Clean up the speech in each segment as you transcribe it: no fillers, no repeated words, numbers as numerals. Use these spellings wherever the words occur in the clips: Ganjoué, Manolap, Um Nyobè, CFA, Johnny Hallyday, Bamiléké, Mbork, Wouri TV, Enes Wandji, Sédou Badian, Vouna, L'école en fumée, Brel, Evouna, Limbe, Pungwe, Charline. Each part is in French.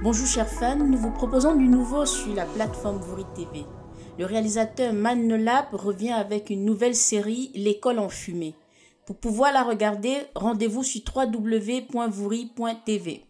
Bonjour chers fans, nous vous proposons du nouveau sur la plateforme Wouri TV. Le réalisateur Manolap revient avec une nouvelle série, L'école en fumée. Pour pouvoir la regarder, rendez-vous sur www.wouri.tv.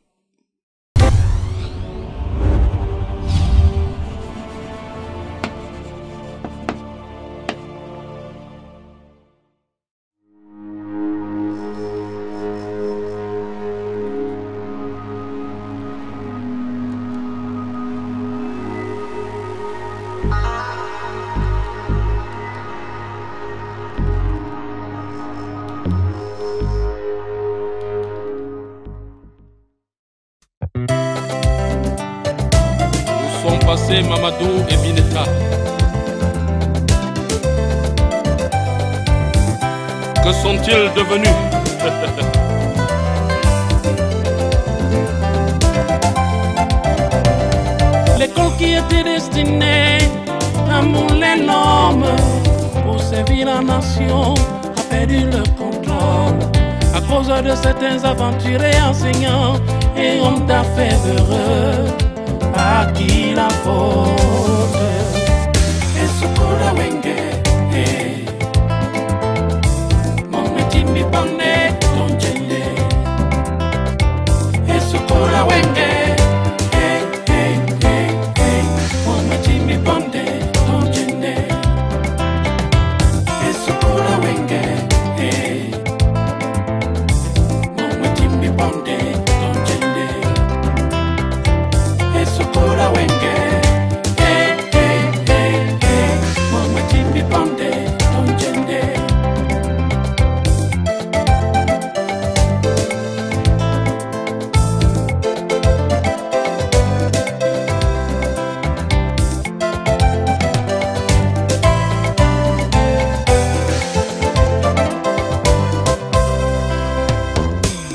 Où sont passés Mamadou et Bineta? Que sont-ils devenus? L'école qui était destinée à mouler l'homme pour servir la nation a perdu le contrôle à cause de certains aventuriers, enseignants et hommes d'affaires heureux. À qui la faute?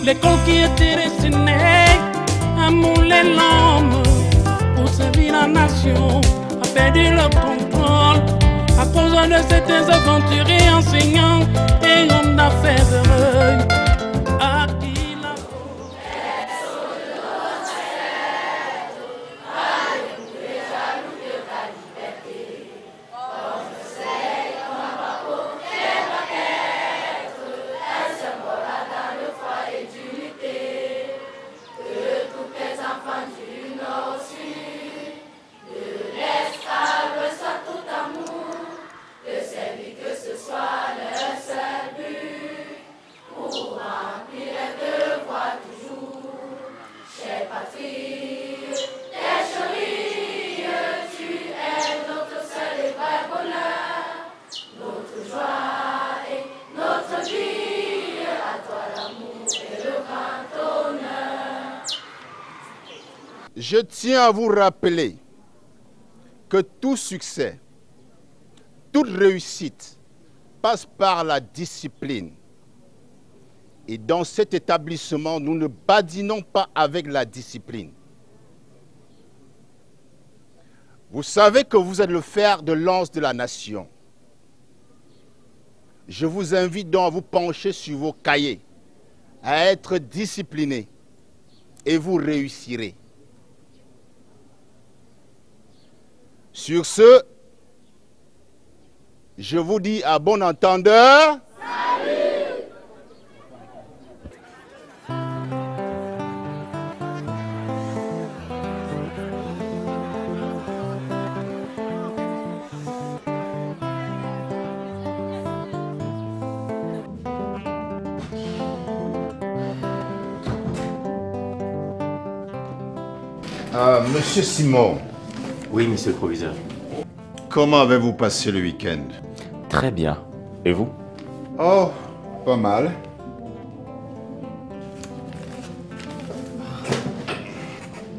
L'école qui était destinée à mouler l'homme pour servir la nation a perdu le contrôle à cause de certains aventuriers, enseignants et hommes d'affaires heureux. Je tiens à vous rappeler que tout succès, toute réussite passe par la discipline. Et dans cet établissement, nous ne badinons pas avec la discipline. Vous savez que vous êtes le fer de lance de la nation. Je vous invite donc à vous pencher sur vos cahiers, à être discipliné et vous réussirez. Sur ce, je vous dis à bon entendeur. Salut! Monsieur Simon. Oui, monsieur le proviseur. Comment avez-vous passé le week-end? Très bien. Et vous? Oh, pas mal.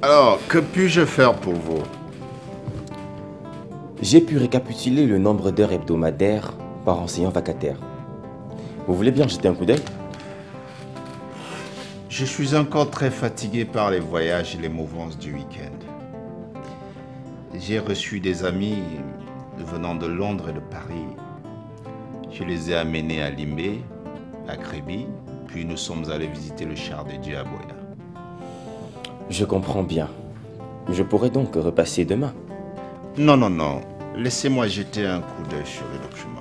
Alors, que puis-je faire pour vous? J'ai pu récapituler le nombre d'heures hebdomadaires par enseignant vacataire. Vous voulez bien jeter un coup d'œil? Je suis encore très fatigué par les voyages et les mouvances du week-end. J'ai reçu des amis venant de Londres et de Paris. Je les ai amenés à Limbe, à Créby, puis nous sommes allés visiter le char de Dieu à Boya. Je comprends bien. Je pourrais donc repasser demain. Non, non, non. Laissez-moi jeter un coup d'œil sur le document.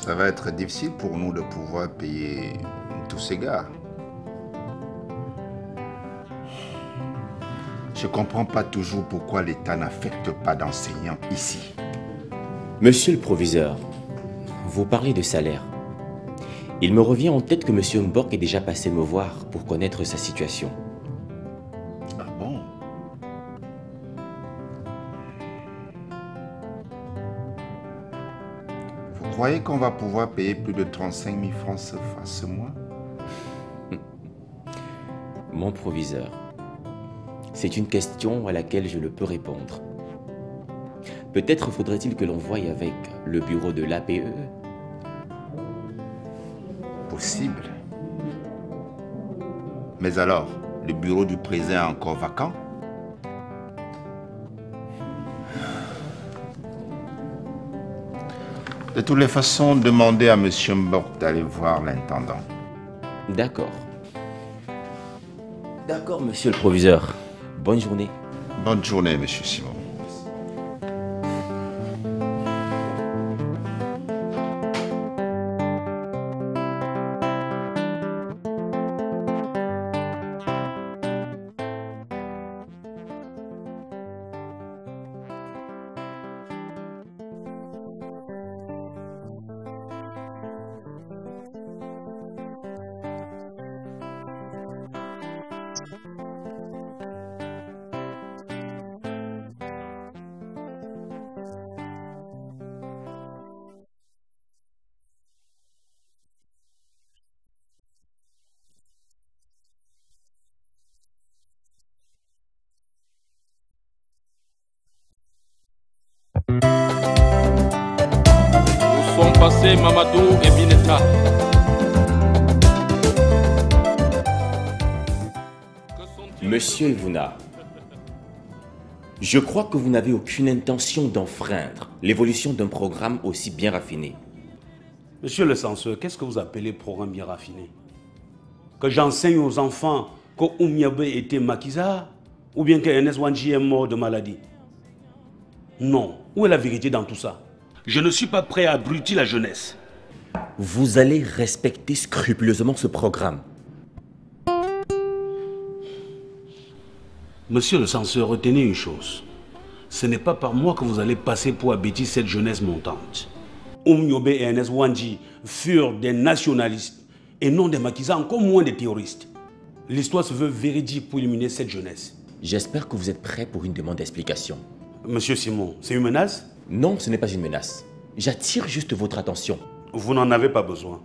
Ça va être difficile pour nous de pouvoir payer tous ces gars. Je ne comprends pas toujours pourquoi l'État n'affecte pas d'enseignants ici. Monsieur le proviseur, vous parlez de salaire. Il me revient en tête que Monsieur Mbork est déjà passé me voir pour connaître sa situation. Ah bon? Vous croyez qu'on va pouvoir payer plus de 35 000 francs CFA ce mois? Mon proviseur, c'est une question à laquelle je ne peux répondre. Peut-être faudrait-il que l'on voie avec le bureau de l'APE. Possible. Mais alors, le bureau du président est encore vacant? De toutes les façons, demandez à M. Mbork d'aller voir l'intendant. D'accord. D'accord, monsieur le proviseur. Bonne journée. Bonne journée, monsieur Simon. Mamadou et Bineta. Monsieur Evouna, je crois que vous n'avez aucune intention d'enfreindre l'évolution d'un programme aussi bien raffiné. Monsieur le censeur, qu'est-ce que vous appelez programme bien raffiné? Que j'enseigne aux enfants que Um Nyobè était maquisard ou bien que Enes Wandji est mort de maladie? Non. Où est la vérité dans tout ça? Je ne suis pas prêt à abrutir la jeunesse. Vous allez respecter scrupuleusement ce programme. Monsieur le censeur, retenez une chose. Ce n'est pas par moi que vous allez passer pour abêtir cette jeunesse montante. Um Nyobè et Enes Wandji furent des nationalistes et non des maquisards, encore moins des terroristes. L'histoire se veut véridique pour éliminer cette jeunesse. J'espère que vous êtes prêt pour une demande d'explication. Monsieur Simon, c'est une menace ? Non, ce n'est pas une menace. J'attire juste votre attention. Vous n'en avez pas besoin.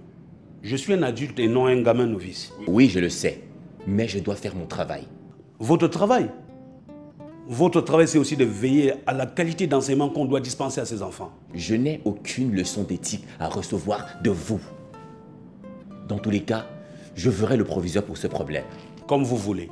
Je suis un adulte et non un gamin novice. Oui, je le sais. Mais je dois faire mon travail. Votre travail? Votre travail, c'est aussi de veiller à la qualité d'enseignement qu'on doit dispenser à ces enfants. Je n'ai aucune leçon d'éthique à recevoir de vous. Dans tous les cas, je verrai le proviseur pour ce problème. Comme vous voulez.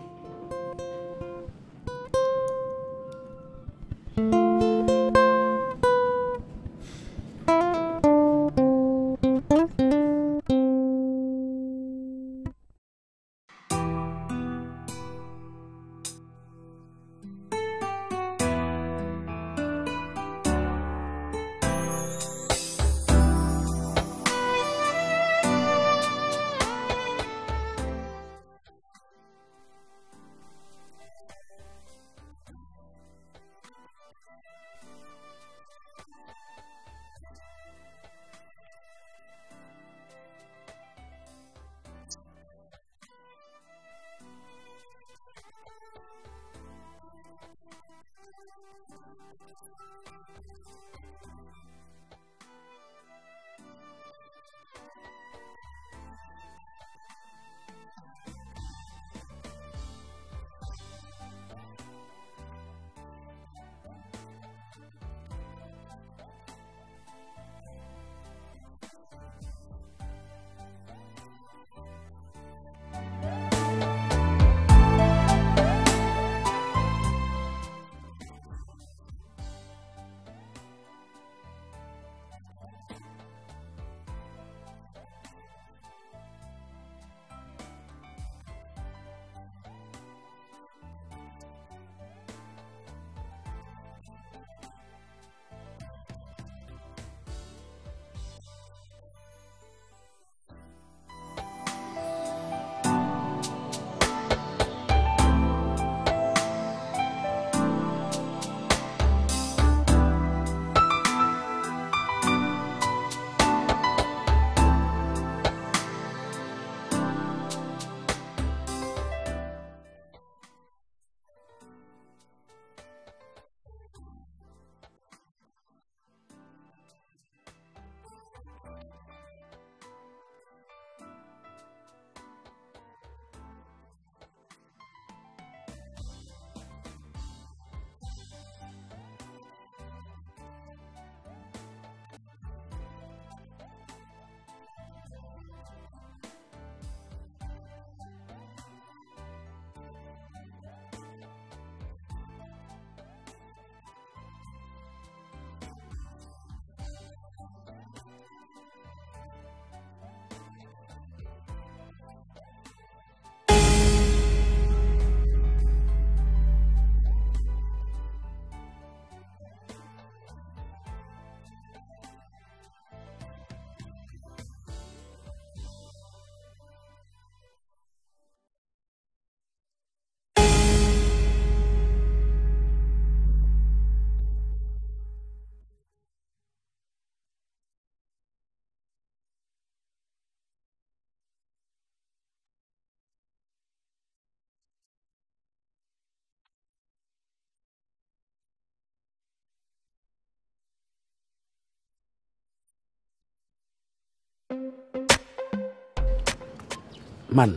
Man,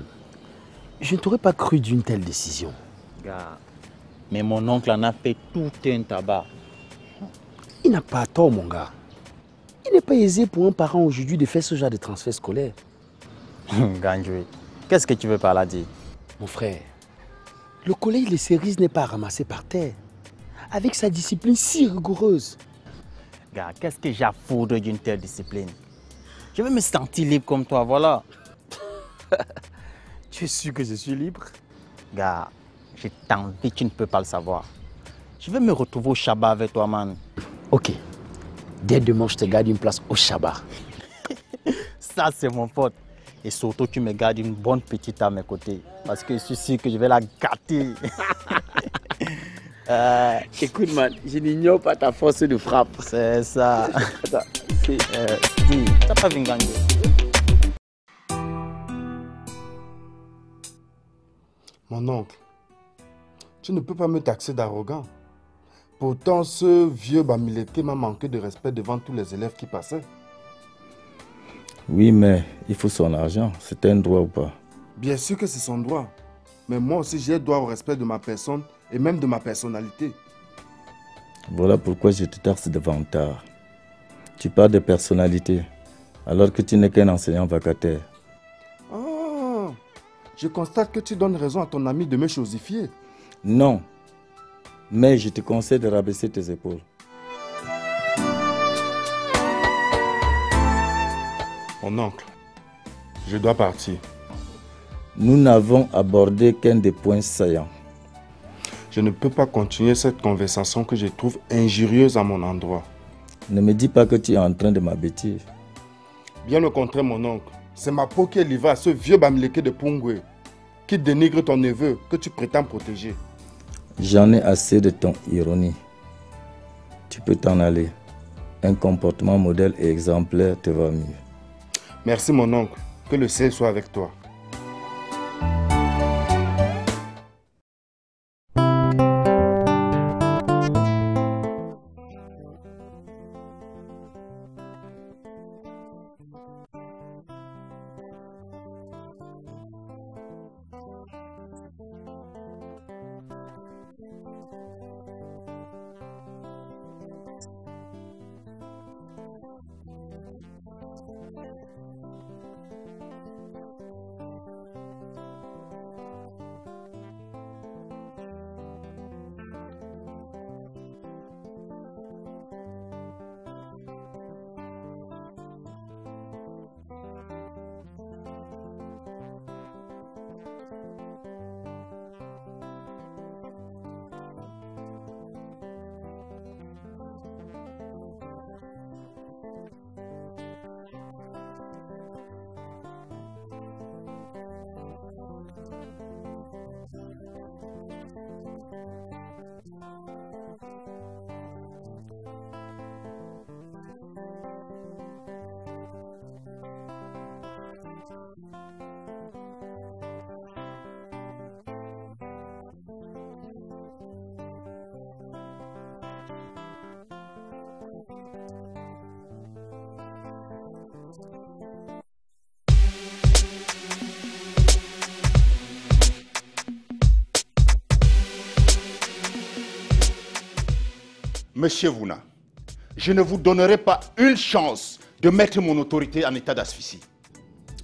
je ne t'aurais pas cru d'une telle décision. Mais mon oncle en a fait tout un tabac. Il n'a pas tort, mon gars. Il n'est pas aisé pour un parent aujourd'hui de faire ce genre de transfert scolaire. Ganjoué, qu'est-ce que tu veux par là dire? Mon frère, le collège Les Cerises n'est pas ramassé par terre. Avec sa discipline si rigoureuse. Gars, qu'est-ce que j'affoudre d'une telle discipline? Je veux me sentir libre comme toi, voilà. Tu es sûr que je suis libre? Gars, je t'envie, tu ne peux pas le savoir. Je veux me retrouver au Shabbat avec toi, man. Ok. Dès demain, je te garde une place au Shabbat. Ça, c'est mon pote. Et surtout, tu me gardes une bonne petite à mes côtés. Parce que je suis sûr que je vais la gâter. Écoute, man, je n'ignore pas ta force de frappe. C'est ça. T'as pas vu gagner. Mon oncle, tu ne peux pas me taxer d'arrogant. Pourtant, ce vieux Bamiléké m'a manqué de respect devant tous les élèves qui passaient. Oui, mais il faut son argent. C'est un droit ou pas? Bien sûr que c'est son droit. Mais moi aussi, j'ai droit au respect de ma personne et même de ma personnalité. Voilà pourquoi je te taxe devant tard. Tu parles de personnalité, alors que tu n'es qu'un enseignant vacataire. Ah, je constate que tu donnes raison à ton ami de me chosifier. Non. Mais je te conseille de rabaisser tes épaules. Mon oncle, je dois partir. Nous n'avons abordé qu'un des points saillants. Je ne peux pas continuer cette conversation que je trouve injurieuse à mon endroit. Ne me dis pas que tu es en train de m'abêtir. Bien le contraire, mon oncle. C'est ma peau qui est livrée à ce vieux Bamiléké de Pungwe qui dénigre ton neveu que tu prétends protéger. J'en ai assez de ton ironie. Tu peux t'en aller. Un comportement modèle et exemplaire te va mieux. Merci mon oncle. Que le ciel soit avec toi. Monsieur Vouna, je ne vous donnerai pas une chance de mettre mon autorité en état d'asphyxie.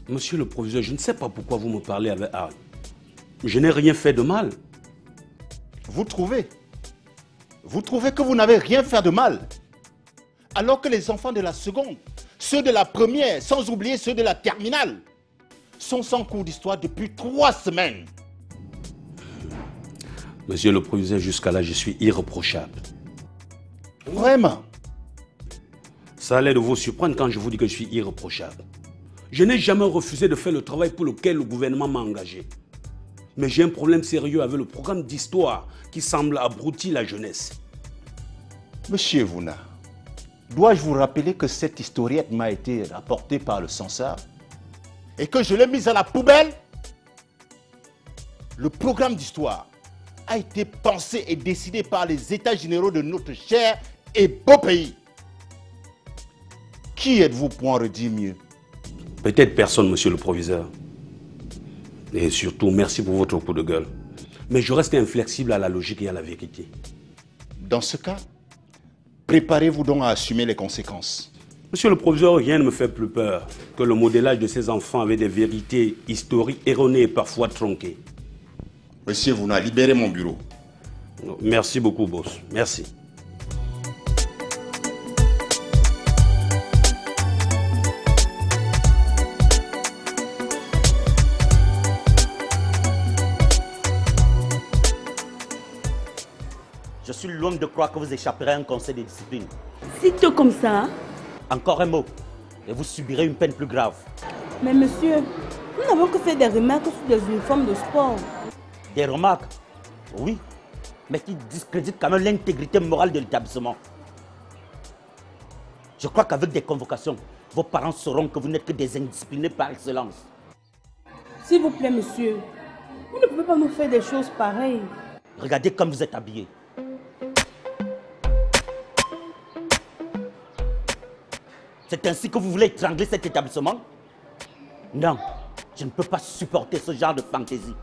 Monsieur le proviseur, je ne sais pas pourquoi vous me parlez avec hargne. Je n'ai rien fait de mal. Vous trouvez? Vous trouvez que vous n'avez rien fait de mal? Alors que les enfants de la seconde, ceux de la première, sans oublier ceux de la terminale, sont sans cours d'histoire depuis 3 semaines. Monsieur le proviseur, jusqu'à là, je suis irréprochable. Vraiment? Ça allait de vous surprendre quand je vous dis que je suis irréprochable. Je n'ai jamais refusé de faire le travail pour lequel le gouvernement m'a engagé. Mais j'ai un problème sérieux avec le programme d'histoire qui semble abrutir la jeunesse. Monsieur Vouna, dois-je vous rappeler que cette historiette m'a été rapportée par le censeur et que je l'ai mise à la poubelle? Le programme d'histoire a été pensé et décidé par les états généraux de notre cher et beau pays. Qui êtes-vous pour en redire mieux? Peut-être personne, monsieur le proviseur. Et surtout, merci pour votre coup de gueule. Mais je reste inflexible à la logique et à la vérité. Dans ce cas, préparez-vous donc à assumer les conséquences. Monsieur le proviseur, rien ne me fait plus peur que le modélage de ces enfants avec des vérités historiques erronées et parfois tronquées. Monsieur, vous n'avez libéré mon bureau. Merci beaucoup, boss. Merci. Je suis loin de croire que vous échapperez à un conseil de discipline. Si tôt comme ça. Encore un mot, et vous subirez une peine plus grave. Mais monsieur, nous n'avons que fait des remarques sur des uniformes de sport. Des remarques? Oui, mais qui discréditent quand même l'intégrité morale de l'établissement. Je crois qu'avec des convocations, vos parents sauront que vous n'êtes que des indisciplinés par excellence. S'il vous plaît, monsieur, vous ne pouvez pas nous faire des choses pareilles. Regardez comme vous êtes habillés. C'est ainsi que vous voulez étrangler cet établissement? Non, je ne peux pas supporter ce genre de fantaisie.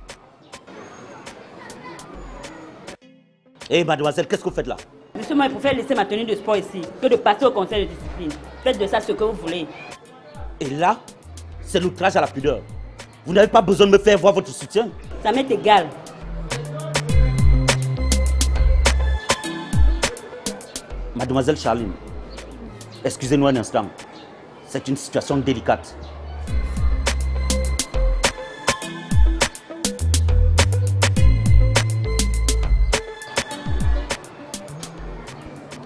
Hé, mademoiselle, qu'est-ce que vous faites là? Monsieur, moi, je préfère laisser ma tenue de sport ici que de passer au conseil de discipline. Faites de ça ce que vous voulez. Et là, c'est l'outrage à la pudeur. Vous n'avez pas besoin de me faire voir votre soutien? Ça m'est égal. Mademoiselle Charline, excusez-nous un instant, c'est une situation délicate.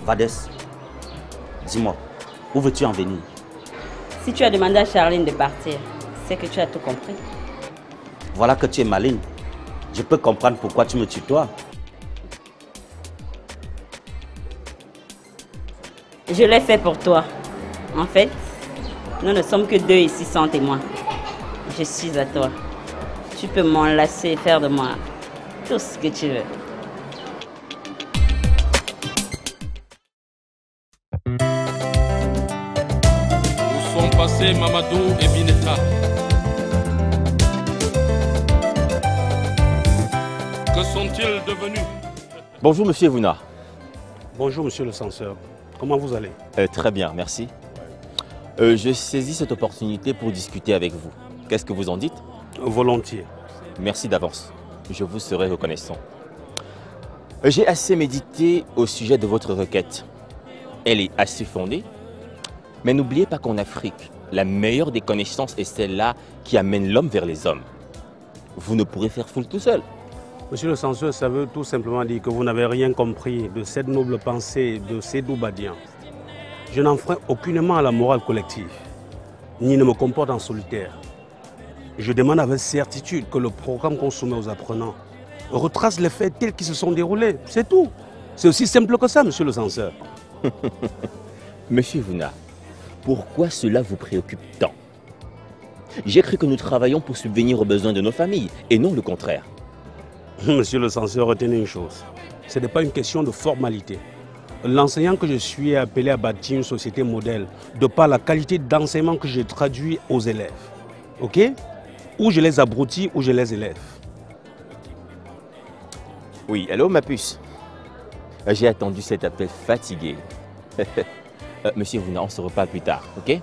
Vades, dis-moi, où veux-tu en venir? Si tu as demandé à Charline de partir, c'est que tu as tout compris. Voilà que tu es maligne. Je peux comprendre pourquoi tu me tutoies. Je l'ai fait pour toi. En fait, nous ne sommes que deux ici sans témoin. Je suis à toi. Tu peux m'enlacer et faire de moi tout ce que tu veux. Où sont passés Mamadou et Bineta? Que sont-ils devenus? Bonjour, monsieur Vouna. Bonjour, monsieur le censeur. Comment vous allez? Très bien, merci. Je saisis cette opportunité pour discuter avec vous. Qu'est-ce que vous en dites? Volontiers. Merci d'avance. Je vous serai reconnaissant. J'ai assez médité au sujet de votre requête. Elle est assez fondée. Mais n'oubliez pas qu'en Afrique, la meilleure des connaissances est celle-là qui amène l'homme vers les hommes. Vous ne pourrez faire foule tout seul. Monsieur le censeur, ça veut tout simplement dire que vous n'avez rien compris de cette noble pensée de Sédou Badian. Je n'enfreins aucunement à la morale collective, ni ne me comporte en solitaire. Je demande avec certitude que le programme qu'on soumet aux apprenants retrace les faits tels qu'ils se sont déroulés. C'est tout. C'est aussi simple que ça, monsieur le censeur. Monsieur Vouna, pourquoi cela vous préoccupe tant? J'ai cru que nous travaillons pour subvenir aux besoins de nos familles, et non le contraire. Monsieur le censeur, retenez une chose, ce n'est pas une question de formalité. L'enseignant que je suis est appelé à bâtir une société modèle de par la qualité d'enseignement que je traduis aux élèves. Ok? Ou je les abrutis ou je les élève. Oui, allô ma puce. J'ai attendu cet appel fatigué. Monsieur Vouna, on se reparle plus tard, ok?